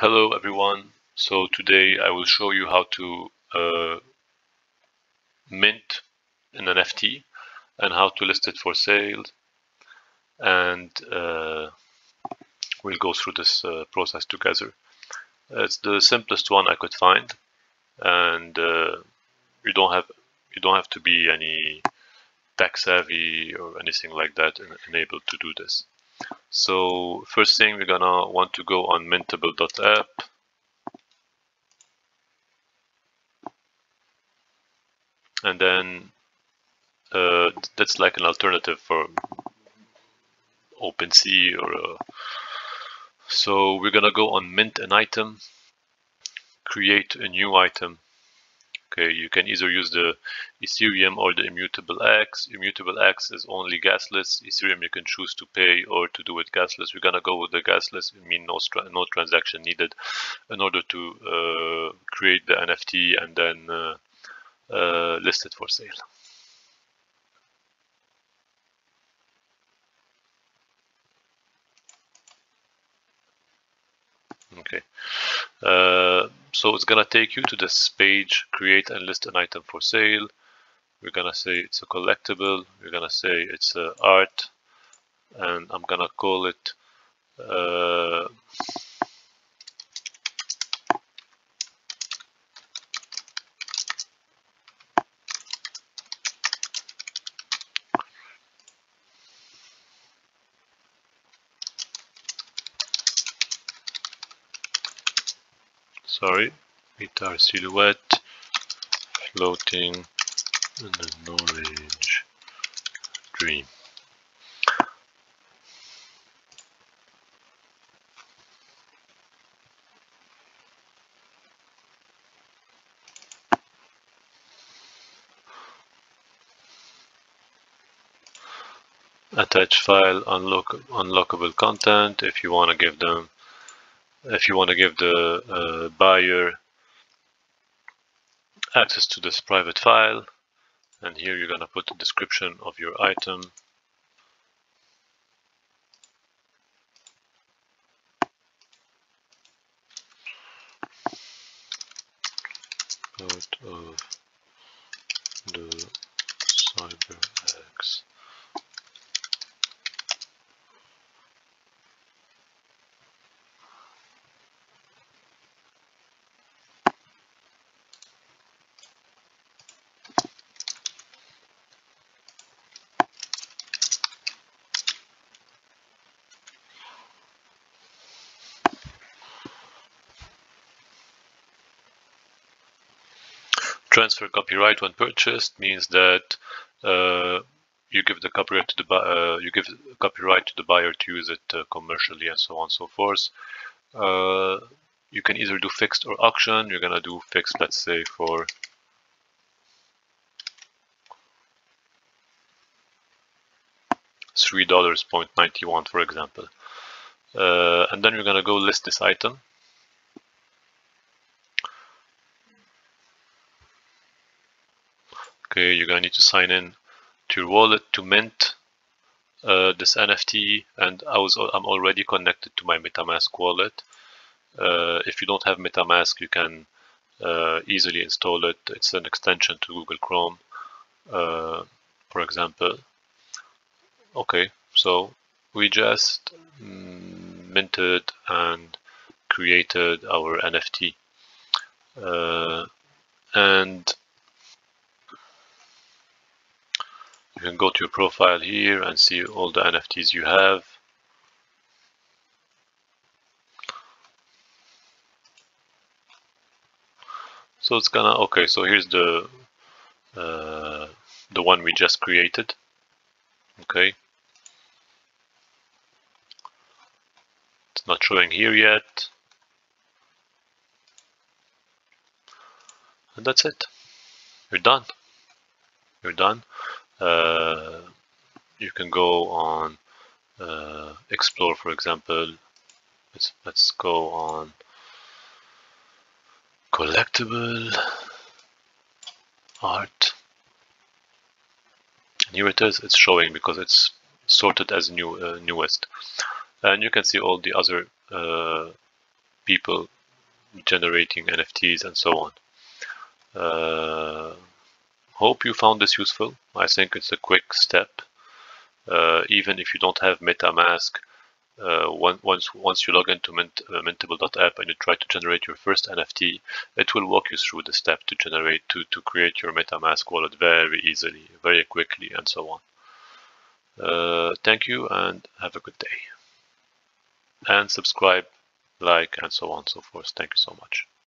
Hello everyone, so today I will show you how to mint an NFT and how to list it for sale, and we'll go through this process together. It's the simplest one I could find, and you don't have to be any tech savvy or anything like that and able to do this. So first thing, we're gonna want to go on mintable.app, and then that's like an alternative for OpenSea, or so we're gonna go on mint an item, create a new item. Okay, you can either use the Ethereum or the Immutable X. Immutable X is only gasless. Ethereum, you can choose to pay or to do it gasless. We're gonna go with the gasless. I mean, no transaction needed in order to create the NFT and then list it for sale. Okay, so it's gonna take you to this page, create and list an item for sale. We're gonna say it's a collectible, we're gonna say it's art, and I'm gonna call it sorry, guitar silhouette floating in the orange dream. Attach file, unlockable content. If you want to give them, if you want to give the buyer access to this private file, and here you're going to put the description of your item. Part of the CyberX. Transfer copyright when purchased means that you give the copyright to the buyer to use it commercially, and so on and so forth. You can either do fixed or auction. You're gonna do fixed, let's say for $3.91, for example, and then you're gonna go list this item. Okay, you're gonna need to sign in to your wallet to mint this NFT, and I'm already connected to my MetaMask wallet. If you don't have MetaMask, you can easily install it. It's an extension to Google Chrome, for example. Okay, so we just minted and created our NFT, and you can go to your profile here and see all the NFTs you have. So it's gonna, okay, so here's the one we just created. Okay, it's not showing here yet, and that's it. You're done. You're done. You can go on explore, for example. Let's go on collectible art, and here it is. It's showing because it's sorted as newest, and you can see all the other people generating NFTs and so on. Hope you found this useful. I think it's a quick step. Even if you don't have MetaMask, once you log into mintable.app and you try to generate your first NFT, it will walk you through the step to generate, to create your MetaMask wallet very easily, very quickly, and so on. Thank you and have a good day. And subscribe, like, and so on and so forth. Thank you so much.